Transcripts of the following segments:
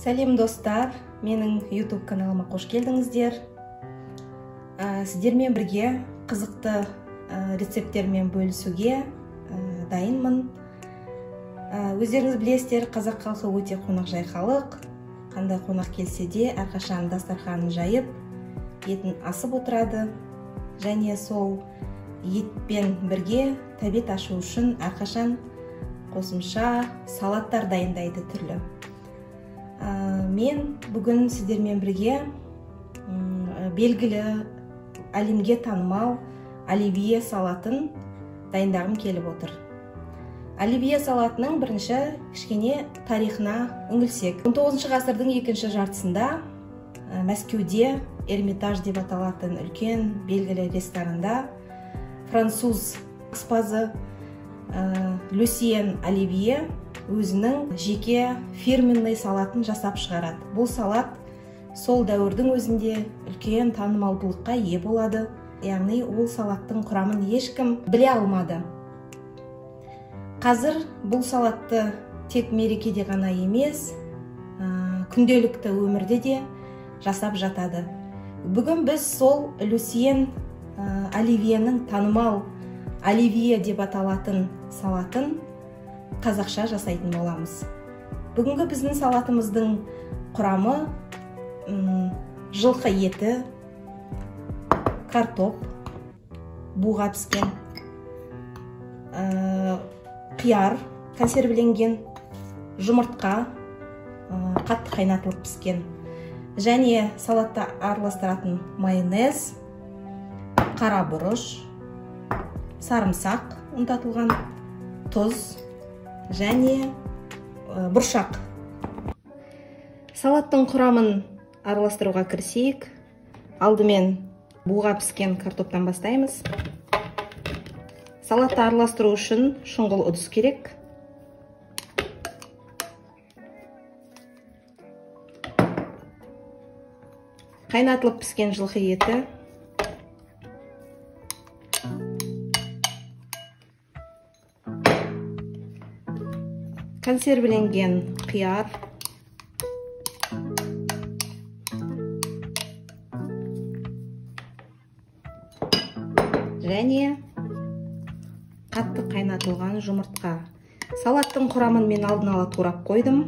Сәлем достар, менің YouTube каналыма қош келдіңіздер. Сіздермен бірге қызықты рецепттермен бөлісуге дайынмын. Өздеріңіз білесіздер, қазақ халқы өте қонақжай халық. Қандай қонақ келсе де, әрқашан дастарханын жайып, етін асып отырады. Және сол етпен бірге тәбет ашу үшін әрқашан қосымша салаттар дайындайды түрлі. Мен бүгін сіздермен бірге белгілі әлемге танымал оливье салатын дайындағым келіп отыр. Оливье салатының бірінші кішкене тарихына үңілсек. 19-шы ғасырдың екінші жартысында Мәскеуде Эрмитаж деп аталатын үлкен белгілі ресторанында француз аспазы Люсьен Оливье өзінің жеке фирменный салатын жасап шығарады. Бұл салат сол дәуірдің өзінде үлкен танымалдылыққа ие болады. Яғни ол салаттың құрамын ешкім біле алмады. Қазір бұл салатты тек мерекеде ғана емес, күнделікті өмірде де жасап жатады. Бүгін біз сол Люсьен Оливьенің танымал оливье деп аталатын салатын қазақша жасайтын боламыз. Бүгінгі біздің салатымыздың құрамы жылқы еті, картоп, буға піскен, қияр консервіленген, жұмыртқа қатты қайнатылып піскен, және салатта араластыратын майонез, қара бұрыш, сарымсақ ұнтатылған, тұз және бұршақ. Салаттың құрамын араластыруға кірісейік. Алдымен буға піскен картоптан бастаймыз. Салатты араластыру үшін шұңғыл ыдыс керек. Қайнатылып піскен жылқы еті, консервіленген қияр, және қатты қайнатылған жұмыртқа. Салаттың құрамын мен алдын ала турап қойдым.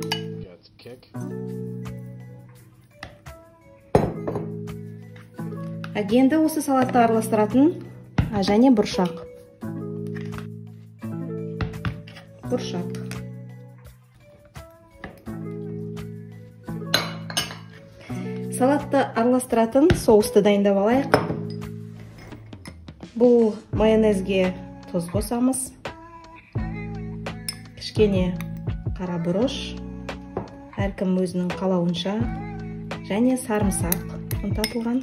Енді осы салатты араластыратын және бұршақ. Салатты араластыратын соусты дайындап алайық. Бұл майонезге тұз қосамыз, кішкене қара бұрыш, әркім өзінің қалауынша, және сарымсақ ұнтатылған.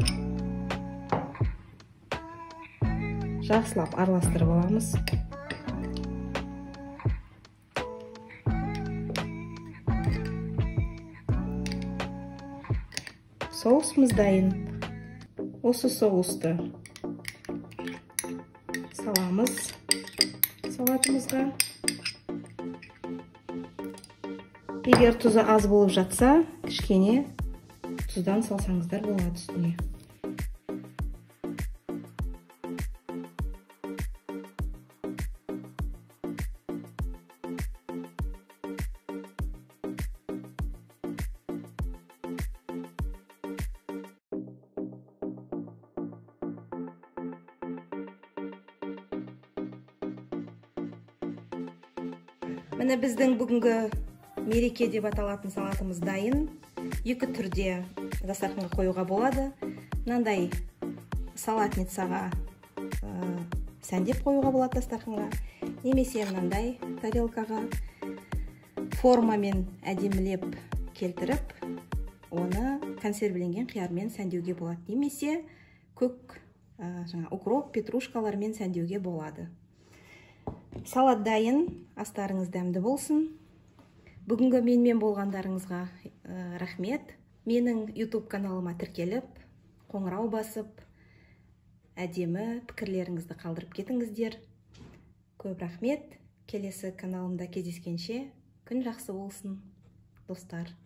Жақсылап араластырып аламыз. Соусымыз дайын. Осы соусты саламыз салатымызға. Егер тұзы аз болып жатса, кішкене тұздан салсаңыздар болады үстіне. Міне біздің бүгінгі мереке деп аталатын салатымыз дайын. Екі түрде дастарханға қоюға болады. Мынандай салатницаға сәндеп қоюға болады дастарханға, немесе мынандай тарелкаға формамен әдемілеп келтіріп, оны консервіленген қиярмен сәндеуге болады, немесе көк укроп, петрушкалармен сәндеуге болады. Салат дайын, астарыңыз дәмді болсын. Бүгінгі менімен болғандарыңызға рахмет. Менің YouTube каналыма тіркеліп, қоңырау басып, әдемі пікірлеріңізді қалдырып кетіңіздер. Көп рахмет. Келесі каналымда кездескенше, күн жақсы болсын, достар.